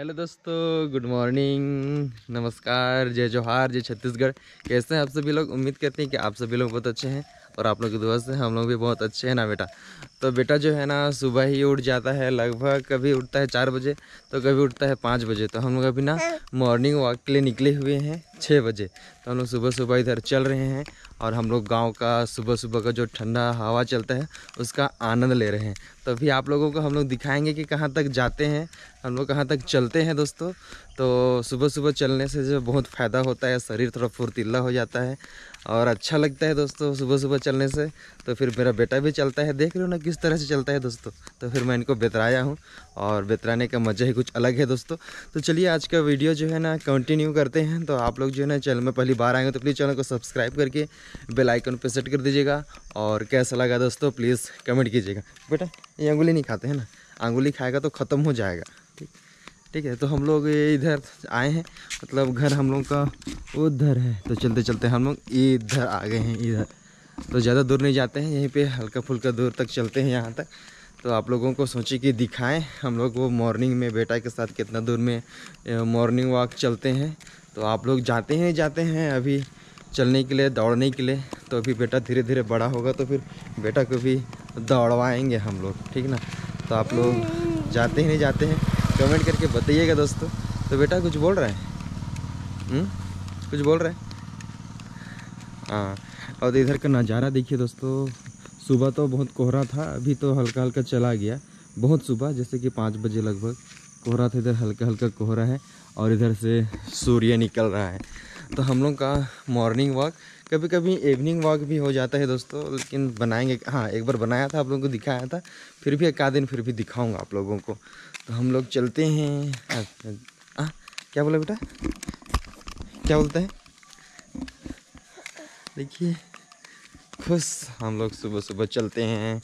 Hello दोस्तों, good morning, नमस्कार, जय जोहार, जय छत्तीसगढ़। कैसे हैं आप सभी लोग? उम्मीद करते हैं कि आप सभी लोग बहुत अच्छे हैं और आप लोग की दुआ से हम लोग भी बहुत अच्छे हैं ना बेटा। तो बेटा जो है ना सुबह ही उठ जाता है, लगभग कभी उठता है 4 बजे तो कभी उठता है 5 बजे। तो हम लोग अभी ना मॉर्निंग वॉक के लिए निकले हुए हैं 6 बजे। तो हम लोग सुबह सुबह इधर चल रहे हैं और हम लोग गांव का सुबह सुबह का जो ठंडा हवा चलता है उसका आनंद ले रहे हैं। तो अभी आप लोगों को हम लोग दिखाएंगे कि कहाँ तक जाते हैं, हम लोग कहाँ तक चलते हैं दोस्तों। तो सुबह सुबह चलने से जो बहुत फ़ायदा होता है, शरीर थोड़ा फुर्तीला हो जाता है और अच्छा लगता है दोस्तों सुबह सुबह चलने से। तो फिर मेरा बेटा भी चलता है, देख रहे हो ना किस तरह से चलता है दोस्तों। तो फिर मैं इनको बेतराया हूँ और बेतराने का मज़ा ही कुछ अलग है दोस्तों। तो चलिए आज का वीडियो जो है ना कंटिन्यू करते हैं। तो आप लोग जो है ना चैनल में पहली बार आएंगे तो प्लीज़ चैनल को सब्सक्राइब करके बेल आइकन पर सेट कर दीजिएगा। और कैसा लगा दोस्तों प्लीज़ कमेंट कीजिएगा। बेटा ये अंगुली नहीं खाते हैं ना, अंगुली खाएगा तो ख़त्म हो जाएगा। ठीक है, तो हम लोग इधर आए हैं, मतलब घर हम लोग का उधर है। तो चलते चलते हम लोग इधर आ गए हैं। इधर तो ज़्यादा दूर नहीं जाते हैं, यहीं पे हल्का फुल्का दूर तक चलते हैं यहाँ तक। तो आप लोगों को सोचे कि दिखाएं हम लोग वो मॉर्निंग में बेटा के साथ कितना दूर में मॉर्निंग वॉक चलते हैं। तो आप लोग जाते हैं जाते हैं अभी चलने के लिए, दौड़ने के लिए। तो अभी बेटा धीरे धीरे बड़ा होगा तो फिर बेटा को भी दौड़वाएँगे हम लोग, ठीक ना। तो आप लोग जाते हैं जाते हैं कमेंट करके बताइएगा दोस्तों। तो बेटा कुछ बोल रहा है, कुछ बोल रहा है हाँ। और इधर का नज़ारा देखिए दोस्तों, सुबह तो बहुत कोहरा था, अभी तो हल्का हल्का चला गया। बहुत सुबह जैसे कि 5 बजे लगभग कोहरा था, इधर हल्का हल्का कोहरा है और इधर से सूर्य निकल रहा है। तो हम लोग का मॉर्निंग वॉक कभी कभी इवनिंग वॉक भी हो जाता है दोस्तों, लेकिन बनाएंगे हाँ। एक बार बनाया था, आप लोगों को दिखाया था, फिर भी एक आध दिन फिर भी दिखाऊंगा आप लोगों को। तो हम लोग चलते हैं क्या बोला बेटा, क्या बोलता है? देखिए खुश हम लोग सुबह सुबह चलते हैं।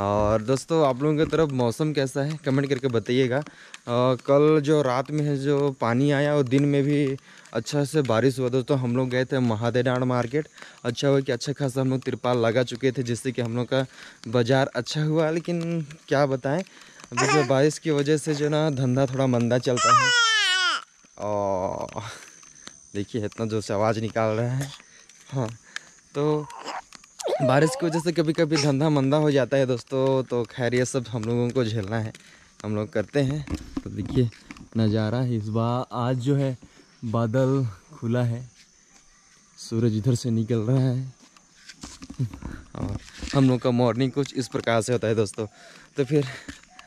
और दोस्तों आप लोगों की तरफ मौसम कैसा है कमेंट करके बताइएगा। कल जो रात में है जो पानी आया और दिन में भी अच्छा से बारिश हुआ दोस्तों। हम लोग गए थे महादेडांड मार्केट, अच्छा हुआ कि अच्छा खासा हम लोग तिरपाल लगा चुके थे जिससे कि हम लोग का बाज़ार अच्छा हुआ। लेकिन क्या बताएं जैसे बारिश की वजह से जो ना धंधा थोड़ा मंदा चलता है। और देखिए इतना जोर से आवाज़ निकाल रहा है हाँ। तो बारिश की वजह से कभी कभी धंधा मंदा हो जाता है दोस्तों। तो खैर ये सब हम लोगों को झेलना है, हम लोग करते हैं। तो देखिए नज़ारा इस बार आज जो है बादल खुला है, सूरज इधर से निकल रहा है और हम लोग का मॉर्निंग कुछ इस प्रकार से होता है दोस्तों। तो फिर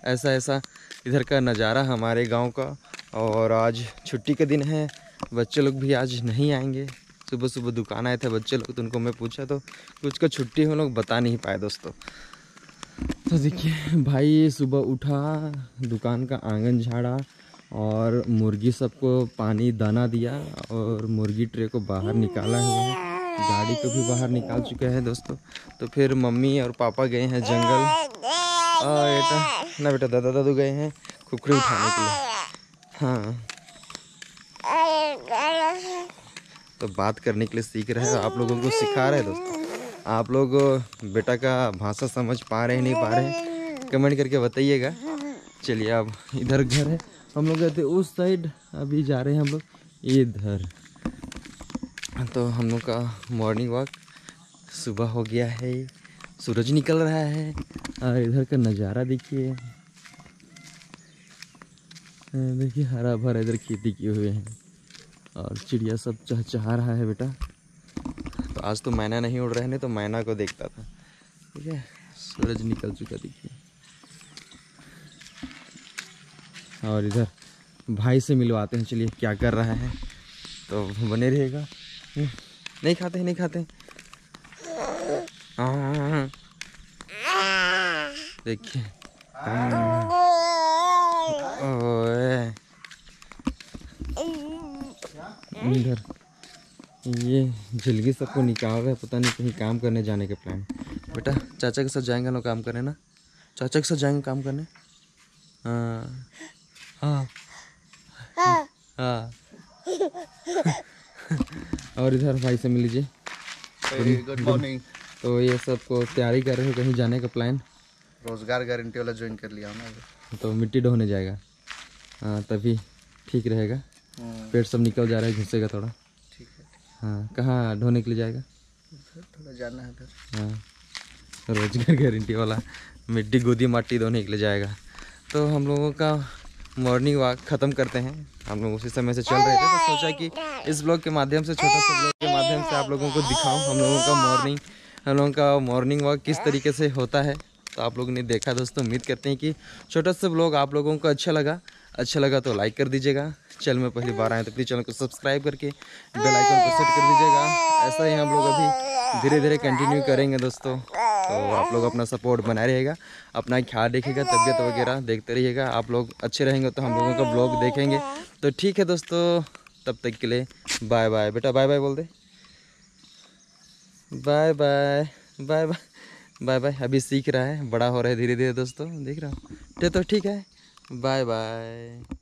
ऐसा ऐसा इधर का नज़ारा हमारे गांव का। और आज छुट्टी का दिन है, बच्चे लोग भी आज नहीं आएंगे। सुबह सुबह दुकान आए थे बच्चे लोग तो उनको मैं पूछा तो कुछ का छुट्टी हम लोग बता नहीं पाए दोस्तों। तो देखिए भाई सुबह उठा, दुकान का आंगन झाड़ा और मुर्गी सबको पानी दाना दिया और मुर्गी ट्रे को बाहर निकाला हुआ है, गाड़ी को भी बाहर निकाल चुका है दोस्तों। तो फिर मम्मी और पापा गए हैं जंगल ना बेटा, दादा दादू गए हैं कुकड़ी उठाने के लिए हाँ। तो बात करने के लिए सीख रहे हैं, आप लोगों को सिखा रहे हैं दोस्तों। आप लोग बेटा का भाषा समझ पा रहे नहीं पा रहे कमेंट करके बताइएगा। चलिए अब इधर घर है, हम लोग गए थे उस साइड, अभी जा रहे हैं हम लोग इधर। तो हम लोग का मॉर्निंग वॉक सुबह हो गया है, सूरज निकल रहा है और इधर का नज़ारा देखिए। देखिए हरा भरा इधर खेती किए हुए हैं और चिड़िया सब चहचहा रहा है बेटा। तो आज तो मैना नहीं उड़ रहे, नहीं तो मैना को देखता था। ठीक है, सूरज निकल चुका देखिए। और इधर भाई से मिलवाते हैं, चलिए क्या कर रहा है तो बने रहेगा। नहीं खाते हैं, नहीं खाते हैं देखिए इधर ये झिलगी सबको निकाल रहा है, पता नहीं कहीं काम करने जाने के प्लान। बेटा चाचा के साथ जाएंगे हम लोग काम करने ना, चाचा के साथ जाएंगे काम करने हाँ हाँ हाँ। और इधर भाई से मिल लीजिए। Good morning. तो ये सबको तैयारी कर रहे हो कहीं जाने का प्लान, रोजगार गारंटी वाला ज्वाइन कर लिया हमने तो मिट्टी ढोने जाएगा हाँ। तभी ठीक रहेगा, पेट सब निकल जा रहा है, घुसेगा थोड़ा, ठीक है। हाँ, कहाँ ढोने के लिए जाएगा? थोड़ा जाना है उधर। हाँ, रोजगार गारंटी वाला मिट्टी गोदी माटी धोने के लिए जाएगा। तो हम लोगों का मॉर्निंग वॉक ख़त्म करते हैं। हम लोग उसी समय से चल रहे थे, तो सोचा कि इस ब्लॉग के माध्यम से, छोटा सा ब्लॉग के माध्यम से आप लोगों को दिखाऊँ हम लोगों का मॉर्निंग वॉक किस तरीके से होता है। तो आप लोगों ने देखा दोस्तों, उम्मीद करते हैं कि छोटा सा ब्लॉग आप लोगों को अच्छा लगा तो लाइक कर दीजिएगा। चैनल में पहली बार आए तो प्लीज़ चैनल को सब्सक्राइब करके बेल आइकन को सेट कर दीजिएगा। ऐसा ही हम लोग अभी धीरे धीरे कंटिन्यू करेंगे दोस्तों। तो आप लोग अपना सपोर्ट बनाए रहिएगा, अपना ख्याल रखिएगा, तबीयत वगैरह देखते रहिएगा। आप लोग अच्छे रहेंगे तो हम लोगों का ब्लॉग देखेंगे। तो ठीक है दोस्तों, तब तक के लिए बाय बाय। बेटा बाय बाय बोल दे, bye bye bye bye bye bye. अभी सीख रहा है, बड़ा हो रहा है धीरे धीरे दोस्तों, देख रहा हूँ। तो ठीक है, बाय बाय।